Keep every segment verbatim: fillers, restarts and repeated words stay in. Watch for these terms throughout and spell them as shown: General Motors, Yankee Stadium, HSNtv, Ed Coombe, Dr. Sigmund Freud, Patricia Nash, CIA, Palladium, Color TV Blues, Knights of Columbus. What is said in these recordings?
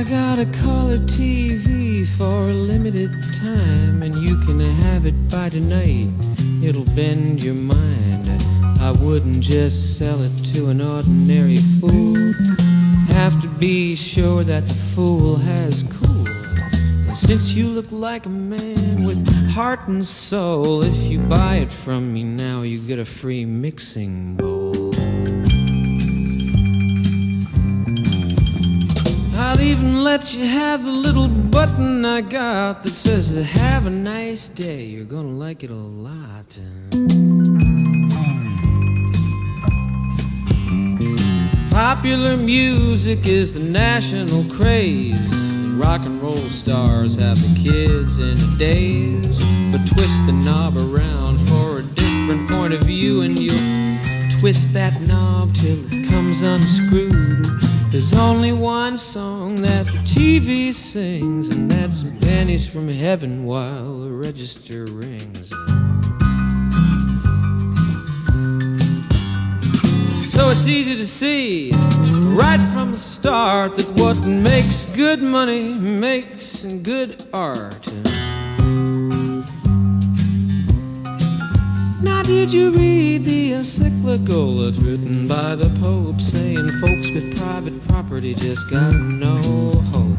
I got a color T V for a limited time, and you can have it by tonight. It'll bend your mind. I wouldn't just sell it to an ordinary fool. Have to be sure that the fool has cool. And since you look like a man with heart and soul, if you buy it from me now, you get a free mixing bowl. I'll even let you have the little button I got that says, have a nice day, you're gonna like it a lot. Popular music is the national craze. Rock and roll stars have the kids in a daze. But twist the knob around for a different point of view, and you'll twist that knob till it comes unscrewed. There's only one song that the T V sings, and that's Pennies from Heaven while the register rings. So it's easy to see right from the start that what makes good money makes good art. Now did you read the encyclical that's written by the Pope, saying folks with private property just got no hope?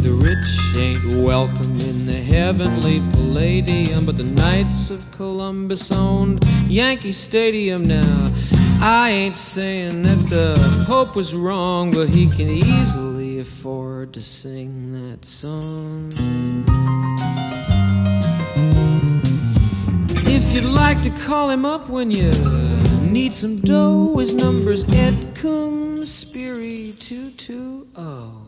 The rich ain't welcome in the heavenly Palladium, but the Knights of Columbus owned Yankee Stadium now. I ain't saying that the Pope was wrong, but he can easily afford to sing that song. If you'd like to call him up when you need some dough, his number's Ed Coombe, Spirit two two oh.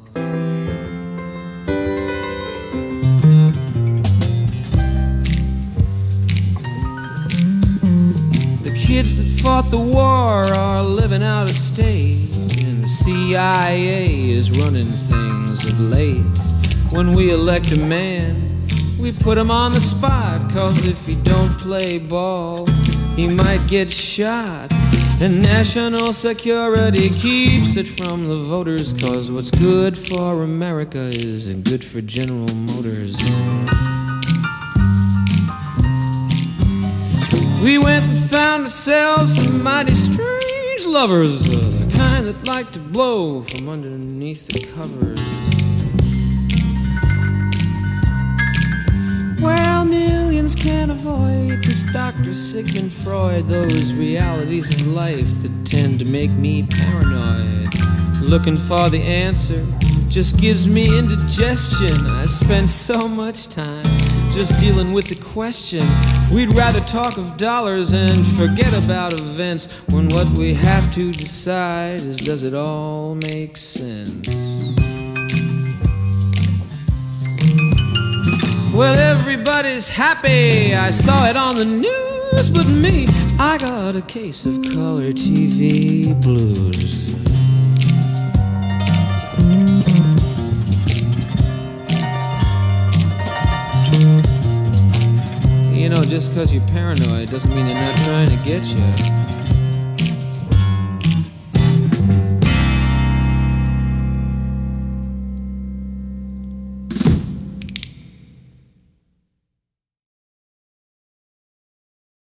Kids that fought the war are living out of state, and the C I A is running things of late. When we elect a man, we put him on the spot, cause if he don't play ball, he might get shot. And national security keeps it from the voters, cause what's good for America isn't good for General Motors. We went and found ourselves some mighty strange lovers, the kind that like to blow from underneath the covers. Well, millions can't avoid with Doctor Sigmund Freud those realities of life that tend to make me paranoid. Looking for the answer just gives me indigestion. I spend so much time just dealing with the question. We'd rather talk of dollars and forget about events, when what we have to decide is, does it all make sense? Well, everybody's happy, I saw it on the news, but me, I got a case of color T V blues. You know, just because you're paranoid doesn't mean they're not trying to get you.